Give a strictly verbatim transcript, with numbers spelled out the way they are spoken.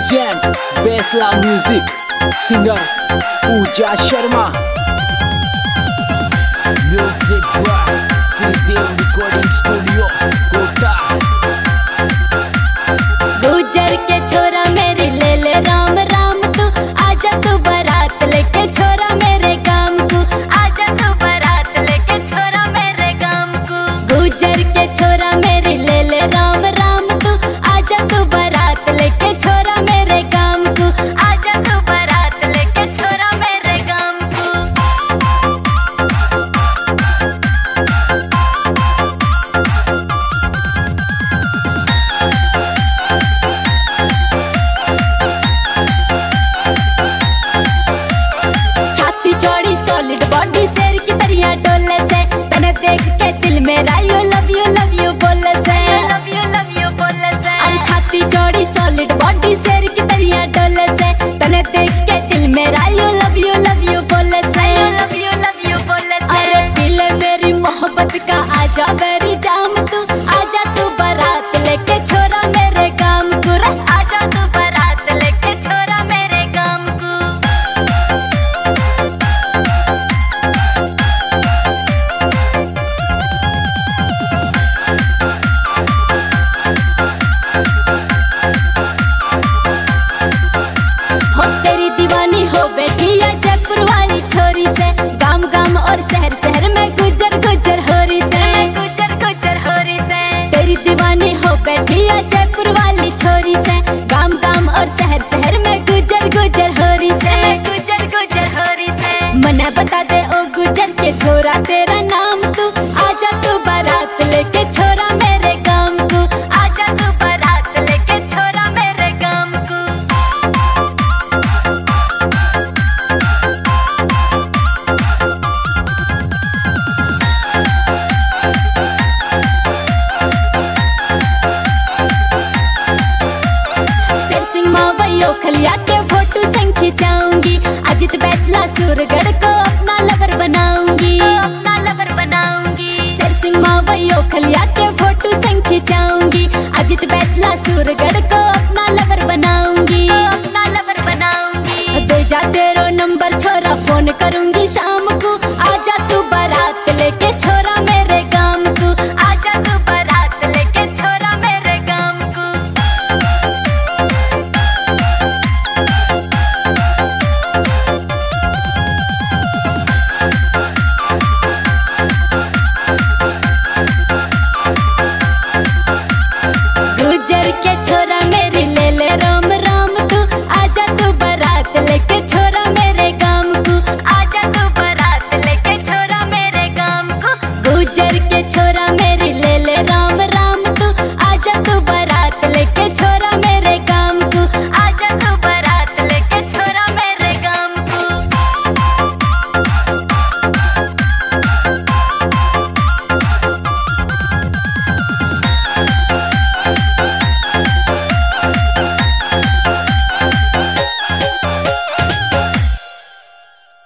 Present बांसला music singer Pooja Sharma, music by CD recording studio Kota. गुजर के छोरा मेरी ले ले राम राम, तू आजा तू बारात लेके छोरा मेरे काम को, आजा तू बारात लेके छोरा मेरे काम को। गुजर के छोरा मेरी ले ले राम राम, तू आजा तू बारात लेके छोरा मेरे काम को, आजा तू बारात लेके छोरा मेरे काम को। छाती चौड़ी सॉलिड बॉडी शेर की तरिया डोले से, तने देख के दिल मेरा you love you love you बोले से, लव यू लव यू बोले से। अरे छाती चौड़ी सॉलिड बॉडी शेर की तरिया डोले से, तने देख के दिल मेरा you love you love you बोले से, लव यू लव यू बोले से। अरे पीले मेरी मोहब्बत का आजा मेरी जाम तू, आजा तू बारात लेके छोरा मेरे काम को रे, आजा तू बारात लेके छोरा मेरे काम को। हो तेरी दीवानी हो बैठी या जयपुर वाली छोरी से, गांव गांव और शहर शहर में गुजर गुजर होरी से, गुजर गुजर होरी से। तेरी दीवानी हो बैठी या जयपुर वाली छोरी से, गांव गांव और शहर शहर में गुजर गुजर होरी से, गुजर गुजर होरी से। मने बता दे ओ गुजर के छोरा तेरा नाम तू, आजा तू बारात लेके छोरा मेरे काम को, आजा तू बारात लेके छोरा मेरे काम को। शेर सिंह मावैयों खलिया के फोटो संग खिंचाऊंगी, अजित बैसला सूरगढ़ को अपना लवर बनाऊंगी, अपना लवर बनाऊंगी। शेर सिंह मावैयों खलिया